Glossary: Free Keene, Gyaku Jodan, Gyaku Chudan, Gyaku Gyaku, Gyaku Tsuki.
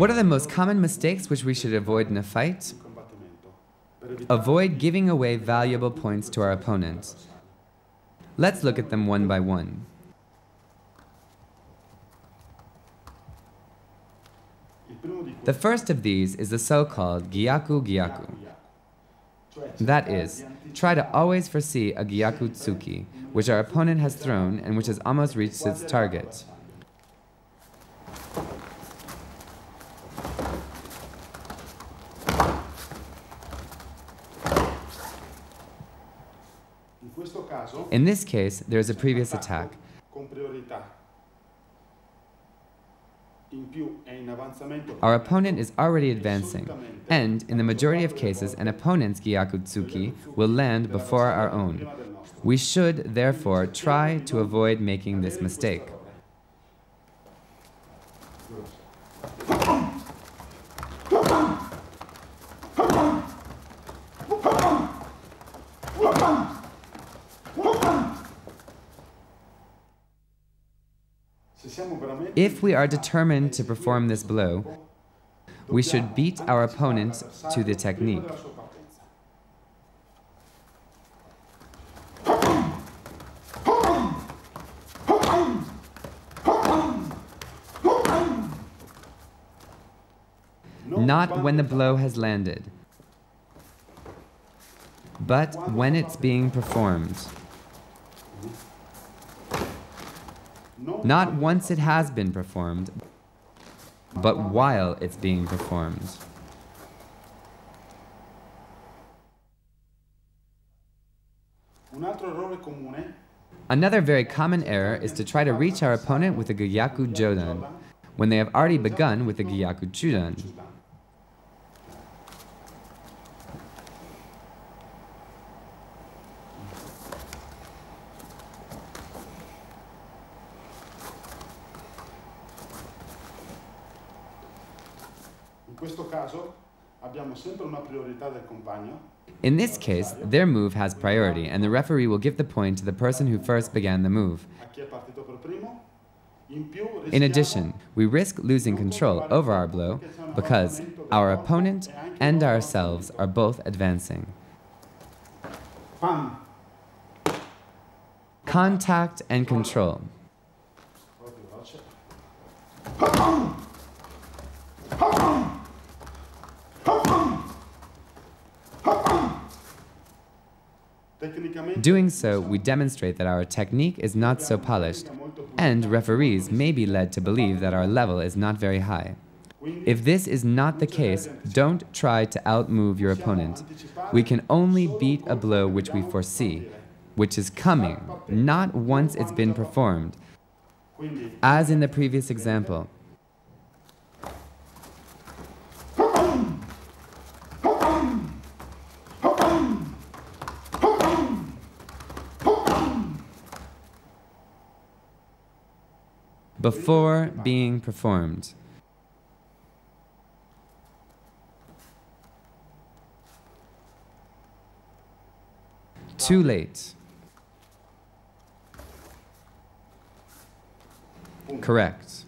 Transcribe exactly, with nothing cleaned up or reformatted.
What are the most common mistakes which we should avoid in a fight? Avoid giving away valuable points to our opponent. Let's look at them one by one. The first of these is the so-called Gyaku Gyaku. That is, try to always foresee a Gyaku Tsuki, which our opponent has thrown and which has almost reached its target. In this case, there is a previous attack, our opponent is already advancing, and in the majority of cases an opponent's Gyaku Tsuki will land before our own. We should, therefore, try to avoid making this mistake. If we are determined to perform this blow, we should beat our opponent to the technique. Not when the blow has landed, but when it's being performed. Not once it has been performed, but while it's being performed. Another very common error is to try to reach our opponent with a Gyaku Jodan, when they have already begun with a Gyaku Chudan. In this case, their move has priority, and the referee will give the point to the person who first began the move. In addition, we risk losing control over our blow because our opponent and ourselves are both advancing. Contact and control. Doing so, we demonstrate that our technique is not so polished, and referees may be led to believe that our level is not very high. If this is not the case, don't try to outmove your opponent. We can only beat a blow which we foresee, which is coming, not once it's been performed. As in the previous example, before being performed. Too late. Correct.